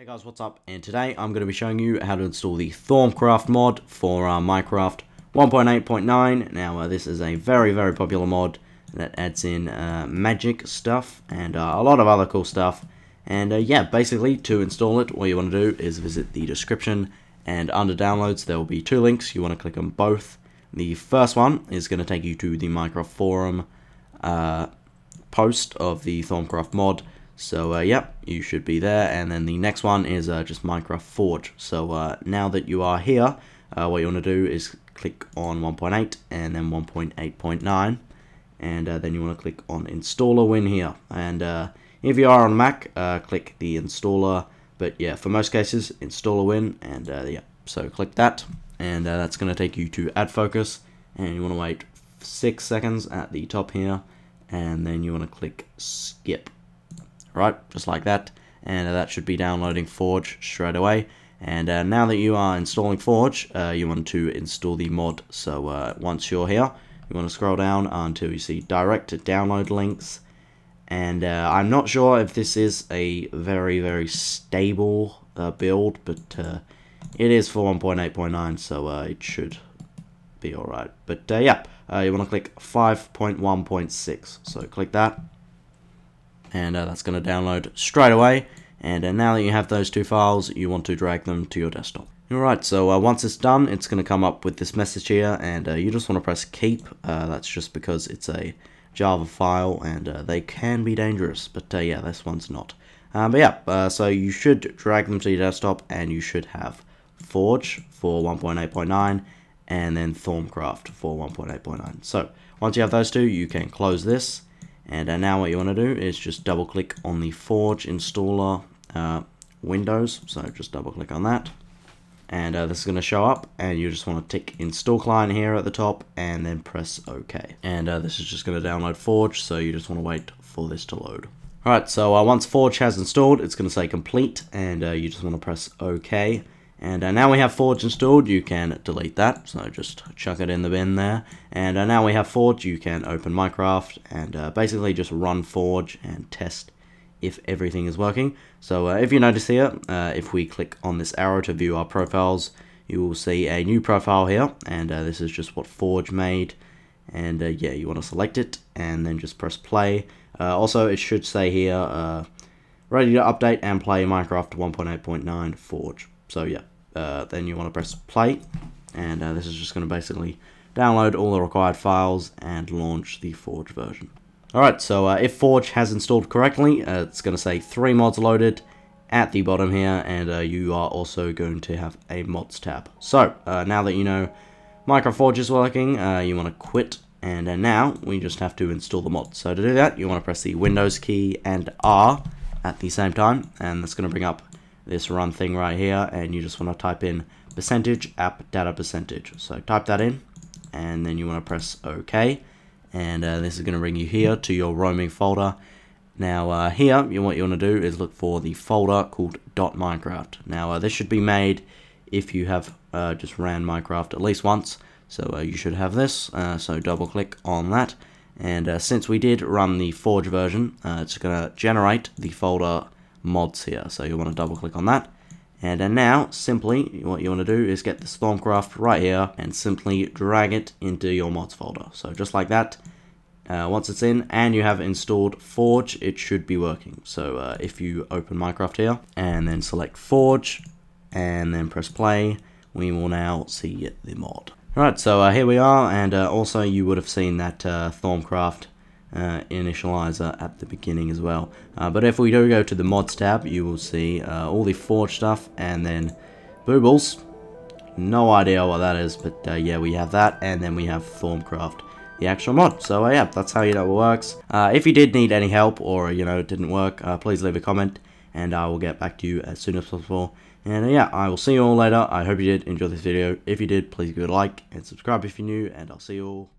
Hey guys, what's up? And today I'm going to be showing you how to install the Thaumcraft mod for Minecraft 1.8.9. Now this is a very, very popular mod that adds in magic stuff and a lot of other cool stuff. And yeah, basically to install it, all you want to do is visit the description, and under downloads there will be two links. You want to click on both. The first one is going to take you to the Minecraft forum post of the Thaumcraft mod. So yep, you should be there, and then the next one is just Minecraft Forge. So now that you are here, what you want to do is click on 1.8 and then 1.8.9, and then you want to click on Installer Win here. And if you are on Mac, click the installer, but yeah, for most cases, Installer Win, and yeah, so click that, and that's going to take you to Add Focus, and you want to wait 6 seconds at the top here, and then you want to click Skip. Right, just like that, and that should be downloading Forge straight away. And now that you are installing Forge, you want to install the mod. So once you're here, you want to scroll down until you see direct download links. And I'm not sure if this is a very, very stable build, but it is for 1.8.9, so it should be alright. But yeah, you want to click 5.1.6, so click that. And that's going to download straight away, and now that you have those two files, you want to drag them to your desktop. Alright, so once it's done, it's going to come up with this message here, and you just want to press keep. That's just because it's a Java file, and they can be dangerous, but yeah, this one's not. But yeah, so you should drag them to your desktop, and you should have Forge for 1.8.9, and then Thaumcraft for 1.8.9. So, once you have those two, you can close this. And now what you want to do is just double click on the Forge installer Windows, so just double click on that, and this is going to show up, and you just want to tick install client here at the top and then press OK. And this is just going to download Forge, so you just want to wait for this to load. Alright, so once Forge has installed, it's going to say complete, and you just want to press OK. And now we have Forge installed, you can delete that, so just chuck it in the bin there. And now we have Forge, you can open Minecraft and basically just run Forge and test if everything is working. So if you notice here, if we click on this arrow to view our profiles, you will see a new profile here, and this is just what Forge made. And yeah, you want to select it and then just press play. Also, it should say here, ready to update and play Minecraft 1.8.9 Forge. So yeah, then you want to press play, and this is just going to basically download all the required files and launch the Forge version. Alright, so if Forge has installed correctly, it's going to say 3 mods loaded at the bottom here, and you are also going to have a mods tab. So now that you know Minecraft Forge is working, you want to quit, and now we just have to install the mod. So to do that, you want to press the Windows key and R at the same time, and that's going to bring up this run thing right here, and you just want to type in %appdata %. So type that in, and then you want to press OK, and this is going to bring you here to your roaming folder. Now here, what you want to do is look for the folder called .minecraft. Now this should be made if you have just ran Minecraft at least once, so you should have this. So double click on that, and since we did run the Forge version, it's going to generate the folder mods here, so you want to double click on that. And now simply what you want to do is get this Thaumcraft right here and simply drag it into your mods folder, so just like that. Once it's in and you have installed Forge, it should be working. So if you open Minecraft here and then select Forge and then press play, we will now see the mod. Alright, so here we are, and also you would have seen that Thaumcraft initializer at the beginning as well, but if we do go to the mods tab, you will see all the Forge stuff, and then boobles, no idea what that is, but yeah, we have that, and then we have Thaumcraft, the actual mod. So yeah, that's how you know it works. If you did need any help, or you know it didn't work, please leave a comment and I will get back to you as soon as possible. And yeah, I will see you all later. I hope you did enjoy this video. If you did, please give it a like and subscribe if you're new, and I'll see you all